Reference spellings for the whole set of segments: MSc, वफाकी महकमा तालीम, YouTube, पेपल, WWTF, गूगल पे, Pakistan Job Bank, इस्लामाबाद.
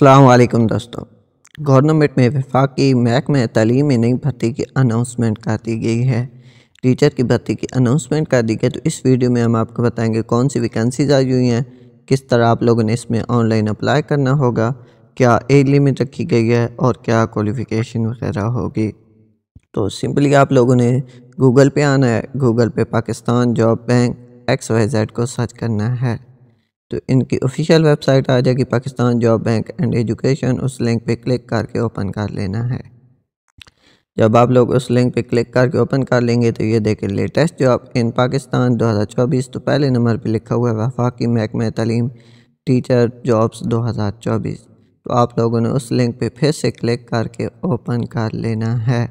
अस्सलाम वालेकुम दोस्तों, गवर्नमेंट में वफाकी महकमे तालीम में नई भर्ती की अनाउंसमेंट कर दी गई है। टीचर की भर्ती की अनाउंसमेंट कर दी गई है, तो इस वीडियो में हम आपको बताएंगे कौन सी वैकेंसीज आई हुई हैं, किस तरह आप लोगों ने इसमें ऑनलाइन अप्लाई करना होगा, क्या एज लिमिट रखी गई है और क्या क्वालिफ़िकेशन वगैरह होगी। तो सिंपली आप लोगों ने गूगल पे आना है, गूगल पे पाकिस्तान जॉब बैंक XYZ को सर्च करना है तो इनकी ऑफिशियल वेबसाइट आ जाएगी Pakistan job bank and education. उस लिंक पे क्लिक करके ओपन कर लेना है। जब आप लोग उस लिंक पे क्लिक करके ओपन कर लेंगे तो ये देखें लेटेस्ट जॉब इन पाकिस्तान 2024। तो पहले नंबर पे लिखा हुआ है वफाकी महकमा तालीम टीचर जॉब्स 2024। तो आप लोगों ने उस लिंक पे फिर से क्लिक करके ओपन कर लेना है।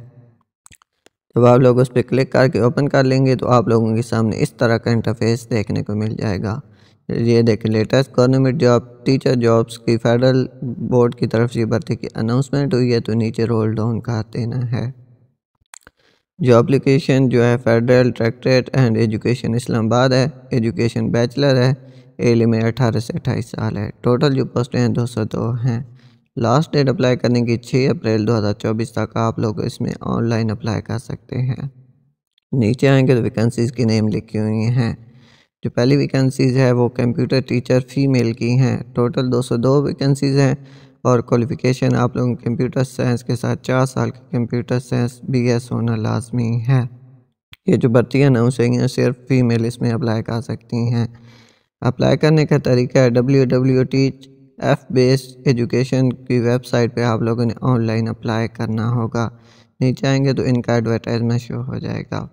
जब आप लोग उस पर क्लिक करके ओपन कर लेंगे तो आप लोगों के सामने इस तरह का इंटरफेस देखने को मिल जाएगा। ये देखें latest government job teacher jobs की फेडरल बोर्ड की तरफ से भर्ती की अनाउंसमेंट हुई है, तो नीचे रोल डाउन कर देना है। जॉब एप्लीकेशन जो है federal directorate and education इस्लामाबाद है, एजुकेशन बैचलर है, एज में 18 से 28 साल है। टोटल जो पोस्टें हैं 202 हैं। लास्ट डेट अप्लाई करने की 6 अप्रैल 2024 तक आप लोग इसमें ऑनलाइन अप्लाई कर सकते हैं। नीचे आएंगे तो वैकेंसीज़ के नेम लिखी हुई हैं। जो पहली वैकेंसीज़ है वो कंप्यूटर टीचर फीमेल की हैं। टोटल 202 वैकेंसीज़ हैं और क्वालिफ़िकेशन आप लोगों को कंप्यूटर साइंस के साथ 4 साल की कंप्यूटर साइंस BS होना लाजमी है। ये जो भर्ती अनाउंस हुई हैं सिर्फ फीमेल इसमें अप्लाई कर सकती हैं। अप्लाई करने का तरीका है WWTF बेस्ड एजुकेशन की वेबसाइट पर आप लोगों ने ऑनलाइन अप्लाई करना होगा। नीचे आएंगे तो इनका एडवर्टाइजमेंट शो हो जाएगा।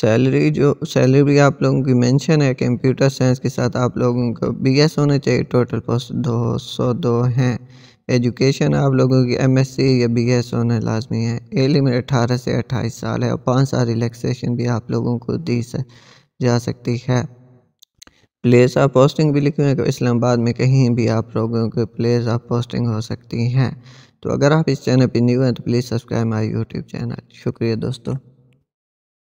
सैलरी आप लोगों की मेंशन है कंप्यूटर साइंस के साथ आप लोगों को BS होना चाहिए। टोटल पोस्ट 202 हैं। एजुकेशन आप लोगों की MSc या BS होना लाजमी है। एज लिमिट 18 से 28 साल है और 5 साल रिलैक्सेशन भी आप लोगों को दी जा सकती है। प्लेस ऑफ पोस्टिंग भी लिखी हुई है कि इस्लामाबाद में कहीं भी आप लोगों के प्लेस ऑफ पोस्टिंग हो सकती हैं। तो अगर आप इस चैनल पर न्यू हैं तो please subscribe my YouTube channel. शुक्रिया दोस्तों।